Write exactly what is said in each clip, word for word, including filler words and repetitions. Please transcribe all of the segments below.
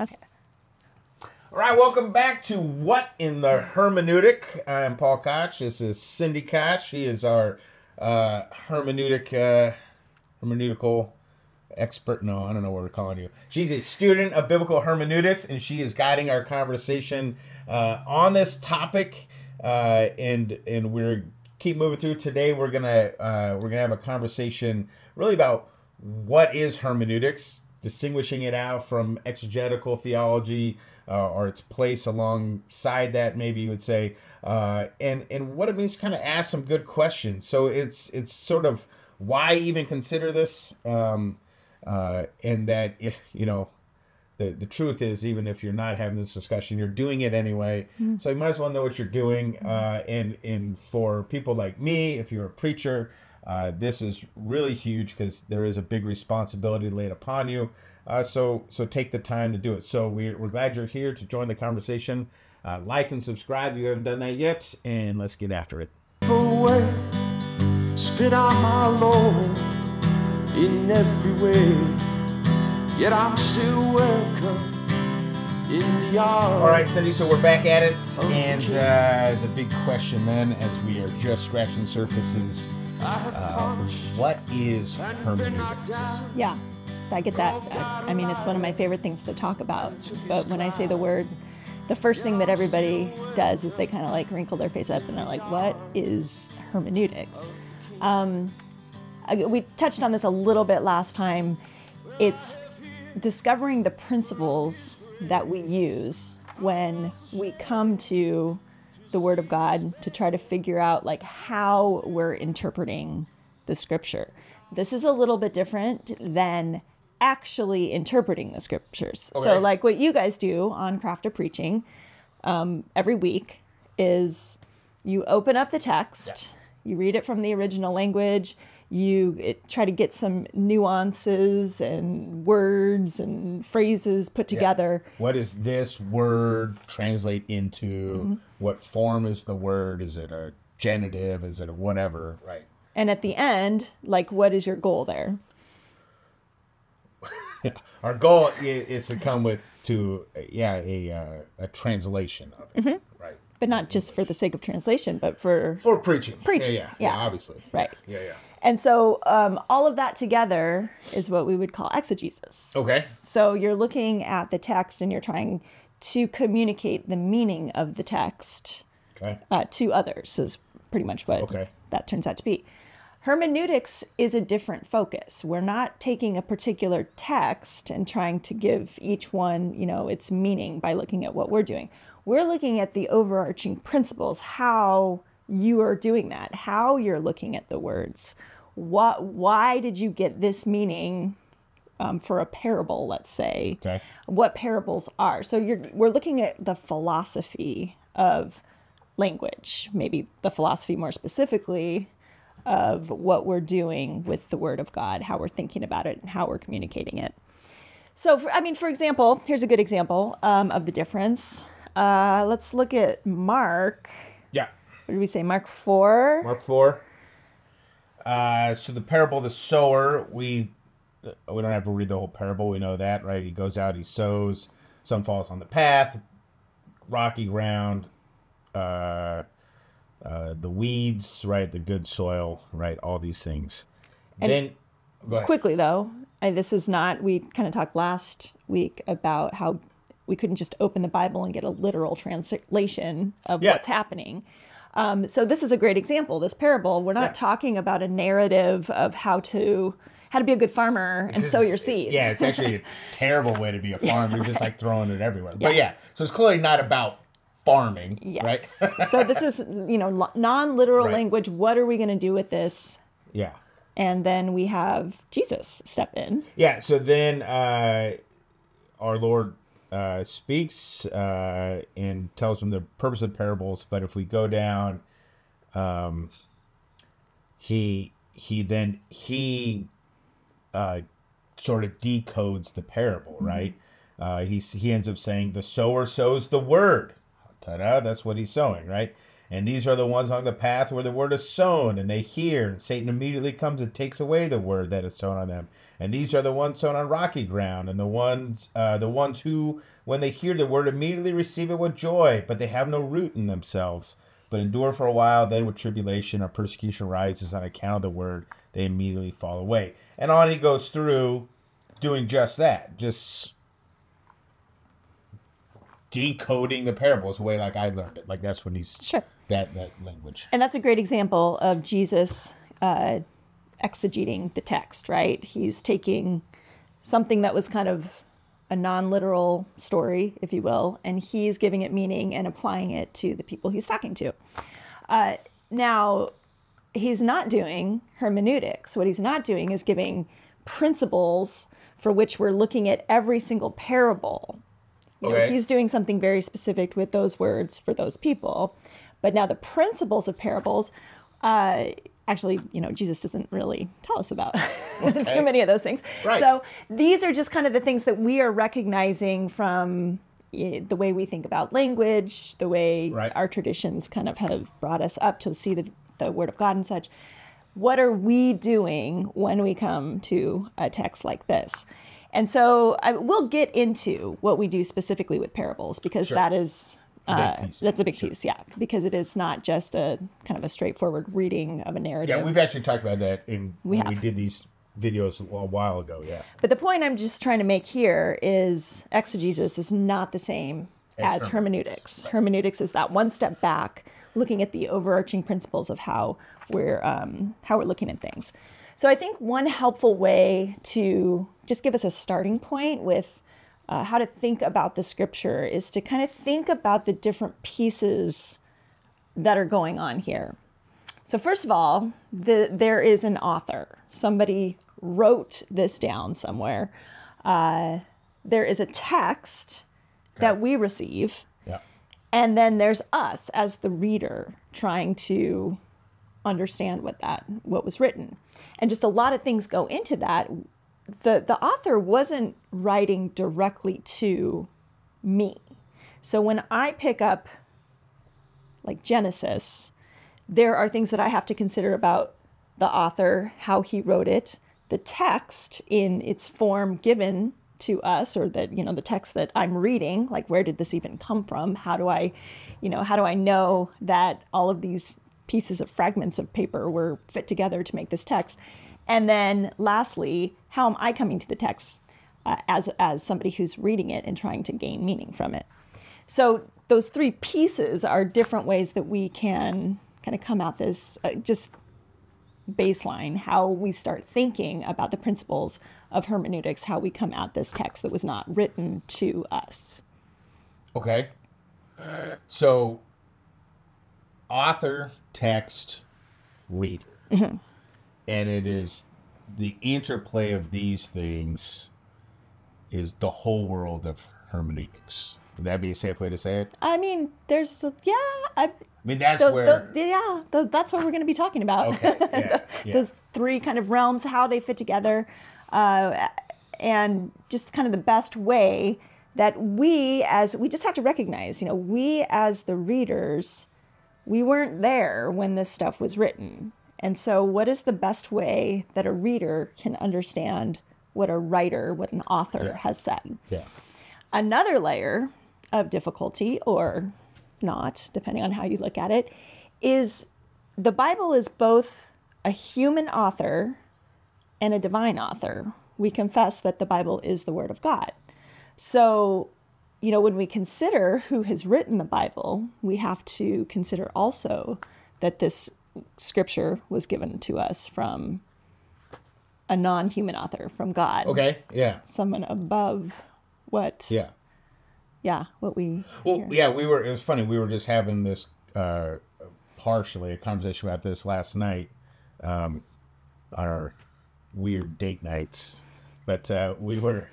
Okay. All right, welcome back to What in the Hermeneutic. I'm Paul Koch. This is Cindy Koch. She is our uh, hermeneutic, uh, hermeneutical expert. No, I don't know what we're calling you. She's a student of biblical hermeneutics, and she is guiding our conversation uh, on this topic. Uh, and and we're keep moving through. Today we're gonna uh, we're gonna have a conversation really about what is hermeneutics, distinguishing it out from exegetical theology, uh, or its place alongside that, maybe you would say, uh, and and what it means to kind of ask some good questions. So it's it's sort of why even consider this, um, uh, and that if you know. The, the truth is, even if you're not having this discussion, you're doing it anyway. Mm-hmm. So you might as well know what you're doing. Uh, and, and for people like me, if you're a preacher, uh, this is really huge because there is a big responsibility laid upon you. Uh, so so take the time to do it. So we're, we're glad you're here to join the conversation. Uh, like and subscribe if you haven't done that yet. And let's get after it. Away, spit out my Lord in every way. Yet I'm still welcome in the yard. All right, Cindy, so we're back at it. And uh, the big question then, as we are just scratching the surface, is uh, what is hermeneutics? Yeah, I get that. I, I mean, it's one of my favorite things to talk about. But when I say the word, the first thing that everybody does is they kind of like wrinkle their face up and they're like, what is hermeneutics? Um, we touched on this a little bit last time. It's discovering the principles that we use when we come to the Word of God to try to figure out like how we're interpreting the Scripture. This is a little bit different than actually interpreting the Scriptures. Okay. So like what you guys do on Craft of Preaching um, every week is you open up the text, yeah. You read it from the original language, you try to get some nuances and words and phrases put together. Yeah. What does this word translate into? Mm-hmm. What form is the word? Is it a genitive? Is it a whatever? Right. And at the end, like, what is your goal there? Our goal is to come with to yeah a uh, a translation of it, mm-hmm. right? But not English. Just for the sake of translation, but for for preaching, preaching, yeah, yeah, yeah. yeah obviously, right, yeah, yeah. yeah. And so um, all of that together is what we would call exegesis. Okay. So you're looking at the text and you're trying to communicate the meaning of the text okay. uh, to others is pretty much what okay. that turns out to be. Hermeneutics is a different focus. We're not taking a particular text and trying to give each one, you know, its meaning by looking at what we're doing. We're looking at the overarching principles, how you are doing that, how you're looking at the words. What, why did you get this meaning um, for a parable, let's say? Okay. What parables are. So you're, we're looking at the philosophy of language, maybe the philosophy more specifically of what we're doing with the Word of God, how we're thinking about it and how we're communicating it. So, for, I mean, for example, here's a good example um, of the difference. Uh, let's look at Mark. Yeah. What did we say? Mark four? Mark four. Uh, so the parable of the sower, we we don't have to read the whole parable. We know that, right? He goes out, he sows. Some falls on the path, rocky ground, uh, uh, the weeds, right? The good soil, right? All these things. And then, go ahead. Quickly, though, and this is not, we kind of talked last week about how we couldn't just open the Bible and get a literal translation of yeah. what's happening. Um, so this is a great example, this parable. We're not yeah. talking about a narrative of how to how to be a good farmer and sow your seeds. Yeah, it's actually a terrible way to be a farmer. Yeah, You're right. just like throwing it everywhere. Yeah. But yeah, so it's clearly not about farming, yes. right? So this is, you know, non-literal right. language. What are we going to do with this? Yeah. And then we have Jesus step in. Yeah, so then uh, our Lord Uh, speaks uh, and tells them the purpose of parables, but if we go down, um, he he then he uh, sort of decodes the parable, right? Mm-hmm. uh, he he ends up saying the sower sows the word, ta-da, that's what he's sowing, right? And these are the ones on the path where the word is sown, and they hear, and Satan immediately comes and takes away the word that is sown on them. And these are the ones sown on rocky ground, and the ones uh, the ones who, when they hear the word, immediately receive it with joy, but they have no root in themselves, but endure for a while. Then when tribulation or persecution rises on account of the word, they immediately fall away. And on he goes through doing just that, just decoding the parables the way like I learned it. Like that's when he's sure. that, that language. And that's a great example of Jesus uh, exegeting the text, right? He's taking something that was kind of a non-literal story, if you will, and he's giving it meaning and applying it to the people he's talking to. Uh, now, he's not doing hermeneutics. What he's not doing is giving principles for which we're looking at every single parable. You okay. know, he's doing something very specific with those words for those people. But now the principles of parables, uh, actually, you know, Jesus doesn't really tell us about okay. too many of those things. Right. So these are just kind of the things that we are recognizing from the way we think about language, the way right. our traditions kind of have brought us up to see the, the Word of God and such. What are we doing when we come to a text like this? And so I, we'll get into what we do specifically with parables, because sure. that is... Uh, that's a big piece, yeah, because it is not just a kind of a straightforward reading of a narrative. Yeah, we've actually talked about that in we, when we did these videos a while ago, yeah. But the point I'm just trying to make here is exegesis is not the same as, as hermeneutics. Hermeneutics. Right. Hermeneutics is that one step back, looking at the overarching principles of how we're um, how we're looking at things. So I think one helpful way to just give us a starting point with Uh, how to think about the scripture is to kind of think about the different pieces that are going on here. So first of all, the, there is an author. Somebody wrote this down somewhere. Uh, there is a text okay. that we receive. Yeah. And then there's us as the reader trying to understand what, that, what was written. And just a lot of things go into that. The, the author wasn't writing directly to me. So when I pick up, like, Genesis, there are things that I have to consider about the author, how he wrote it, the text in its form given to us, or that, you know, the text that I'm reading, like, where did this even come from? How do I, you know, how do I know that all of these pieces of fragments of paper were fit together to make this text? And then lastly, how am I coming to the text uh, as, as somebody who's reading it and trying to gain meaning from it? So those three pieces are different ways that we can kind of come at this, uh, just baseline, how we start thinking about the principles of hermeneutics, how we come at this text that was not written to us. Okay. So author, text, reader. Mm-hmm. And it is the interplay of these things is the whole world of hermeneutics. Would that be a safe way to say it? I mean, there's, a, yeah. I, I mean, that's those, where. Those, yeah, those, that's what we're going to be talking about. Okay, yeah, yeah. Those three kind of realms, how they fit together, uh, and just kind of the best way that we as, we just have to recognize, you know, we as the readers, we weren't there when this stuff was written. And so what is the best way that a reader can understand what a writer, what an author yeah. has said? Yeah. Another layer of difficulty, or not, depending on how you look at it, is the Bible is both a human author and a divine author. We confess that the Bible is the Word of God. So, you know, when we consider who has written the Bible, we have to consider also that this scripture was given to us from a non-human author, from God. Okay, yeah. Someone above what... Yeah. Yeah, what we... Well, hear. yeah, we were... It was funny. We were just having this, uh, partially, a conversation about this last night um, on our weird date nights. But uh, we were...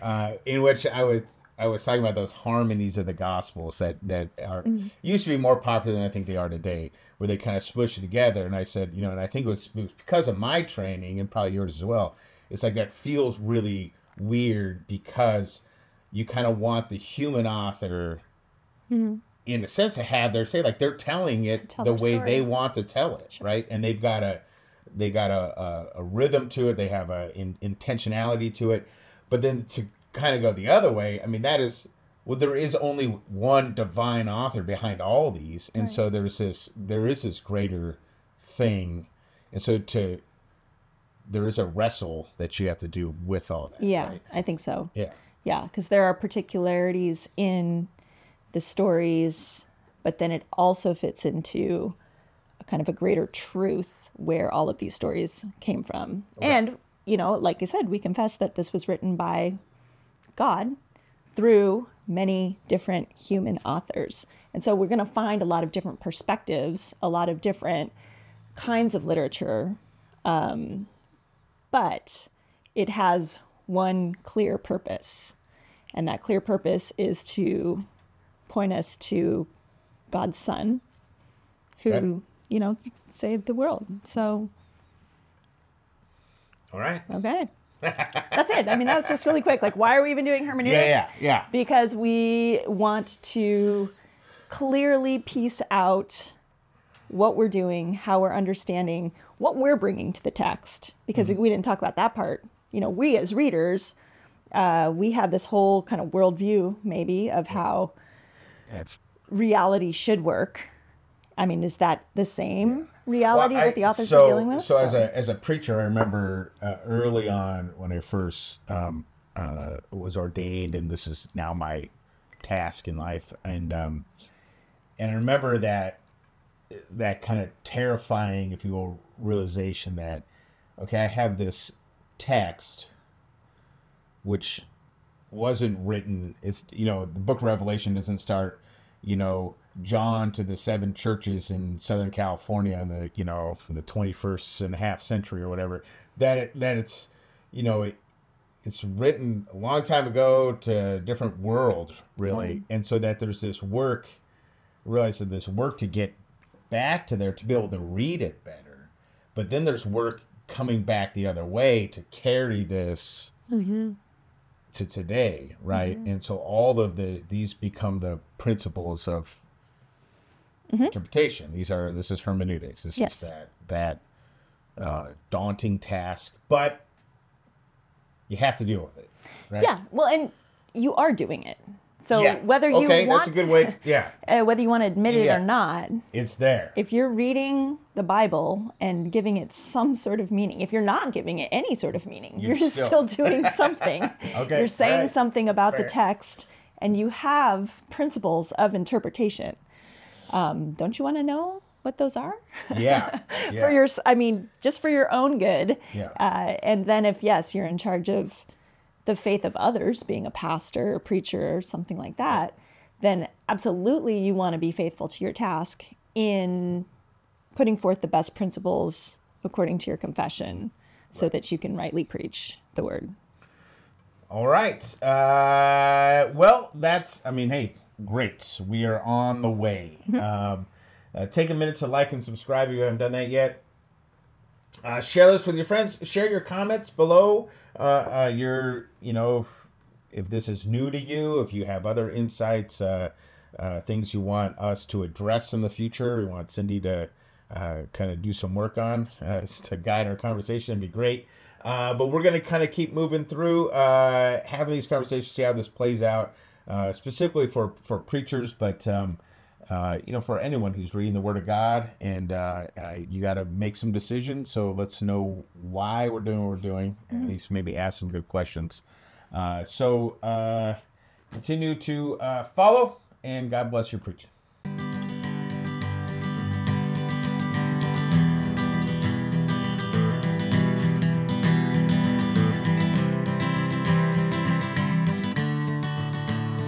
Uh, in which I was... I was talking about those harmonies of the Gospels that, that are mm-hmm. used to be more popular than I think they are today, where they kind of smush it together. And I said, you know, and I think it was, it was because of my training and probably yours as well. It's like that feels really weird because you kind of want the human author mm-hmm. in a sense, to have their say. Like, they're telling it tell the way story. They want to tell it, sure. right? And they've got a they got a, a, a rhythm to it. They have a in, intentionality to it. But then to kind of go the other way, I mean, that is, well, there is only one divine author behind all these, and right. so there's this there is this greater thing, and so to there is a wrestle that you have to do with all that. Yeah, right? I think so. Yeah, yeah, because there are particularities in the stories, but then it also fits into a kind of a greater truth where all of these stories came from. Right. And, you know, like I said, we confess that this was written by God through many different human authors. And so we're going to find a lot of different perspectives, a lot of different kinds of literature, um, but it has one clear purpose. And that clear purpose is to point us to God's Son, who, okay. you know, saved the world. So. All right. Okay. That's it. I mean, that was just really quick. Like, why are we even doing hermeneutics? Yeah, yeah, yeah. Because we want to clearly piece out what we're doing, how we're understanding, what we're bringing to the text. Because mm-hmm. we didn't talk about that part. You know, we as readers, uh, we have this whole kind of worldview, maybe, of how That's... reality should work. I mean, is that the same? Yeah. reality well, I, that the authors so, are dealing with? So, so as a as a preacher, I remember uh, early on when I first um, uh, was ordained, and this is now my task in life, and um, and I remember that that kind of terrifying, if you will, realization that, okay, I have this text which wasn't written. It's, you know, the book of Revelation doesn't start, you know, John to the seven churches in Southern California in the, you know, the twenty-first and a half century or whatever, that it, that it's, you know, it, it's written a long time ago to a different world, really. Mm-hmm. And so that there's this work, realize that this work to get back to there, to be able to read it better. But then there's work coming back the other way to carry this mm-hmm. to today, right? Mm-hmm. And so all of the these become the principles of Mm-hmm. interpretation. These are, this is hermeneutics. This yes. is that, that uh, daunting task, but you have to deal with it. Right? Yeah. Well, and you are doing it. So yeah. whether you okay, want, that's a good way. Yeah. uh, whether you want to admit it yeah. or not, it's there. If you're reading the Bible and giving it some sort of meaning, if you're not giving it any sort of meaning, you're, you're still... still doing something. Okay. You're saying right. something about Fair. The text, and you have principles of interpretation. Um, don't you want to know what those are? Yeah. yeah. For your, I mean, just for your own good. Yeah. Uh, and then if, yes, you're in charge of the faith of others, being a pastor or preacher or something like that, yeah. then absolutely you want to be faithful to your task in putting forth the best principles according to your confession right. so that you can rightly preach the word. All right. Uh, well, that's, I mean, hey. Great. We are on the way. um, uh, take a minute to like and subscribe if you haven't done that yet. Uh, share this with your friends. Share your comments below. Uh, uh, your, you know, if, if this is new to you, if you have other insights, uh, uh, things you want us to address in the future, we want Cindy to uh, kind of do some work on uh, to guide our conversation. It'd be great. Uh, but we're going to kind of keep moving through, uh, having these conversations, see how this plays out. Uh, specifically for, for preachers, but, um, uh, you know, for anyone who's reading the Word of God, and uh, uh, you got to make some decisions. So let's know why we're doing what we're doing, mm-hmm. at least maybe ask some good questions. Uh, so uh, continue to uh, follow, and God bless your preaching.